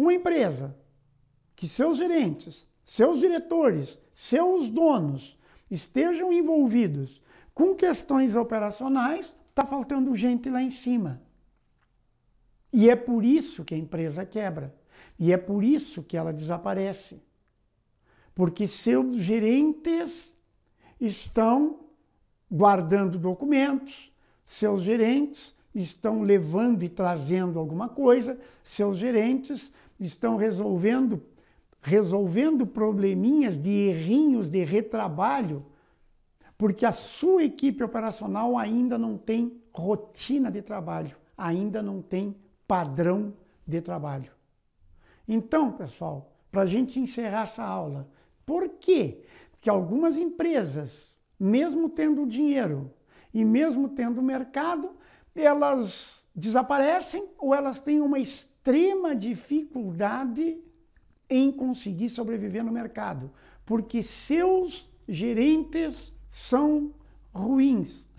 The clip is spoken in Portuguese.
Uma empresa que seus gerentes, seus diretores, seus donos estejam envolvidos com questões operacionais, está faltando gente lá em cima. E é por isso que a empresa quebra. E é por isso que ela desaparece. Porque seus gerentes estão guardando documentos, seus gerentes estão levando e trazendo alguma coisa, seus gerentes estão resolvendo probleminhas de errinhos, de retrabalho, porque a sua equipe operacional ainda não tem rotina de trabalho, ainda não tem padrão de trabalho. Então, pessoal, para a gente encerrar essa aula, por quê que algumas empresas, mesmo tendo dinheiro e mesmo tendo mercado, elas desaparecem ou elas têm uma extrema dificuldade em conseguir sobreviver no mercado? Porque seus gerentes são ruins,